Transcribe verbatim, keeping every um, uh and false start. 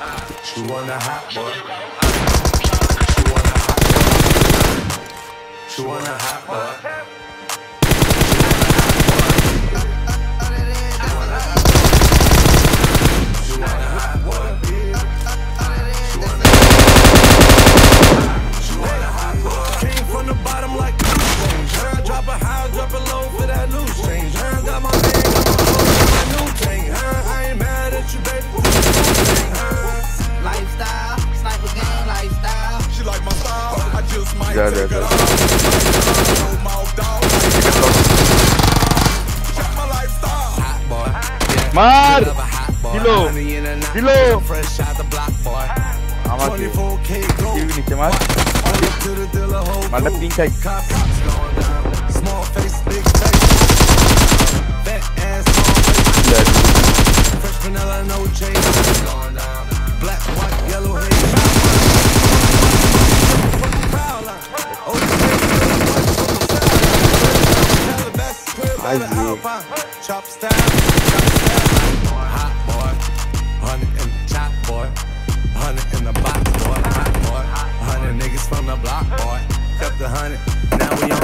She want a hot boy. She want a hot boy. She want a hot boy. She want a hot boy. She want a hot boy. Came from the bottom like loose change. Her drop a high, drop a low for that loose change. Her got my name, got my hoe, got my new thing. Her, I ain't mad at you, baby. Lifestyle, sniper game, lifestyle. She like my style, I just might yeah, take yeah, it off. Mouth down, check my lifestyle. Hot boy, man. Hello, hello. Fresh out the block, boy. twenty-four K gold. Manda pinta aí. Small face, big face. Fat ass, fresh vanilla, no change. Black, white, yellow, hair. Chop style. Hot boy. Honey and chop boy. Honey in the box boy. Hot boy. Honey niggas from the block boy. Kept the honey. Now we on.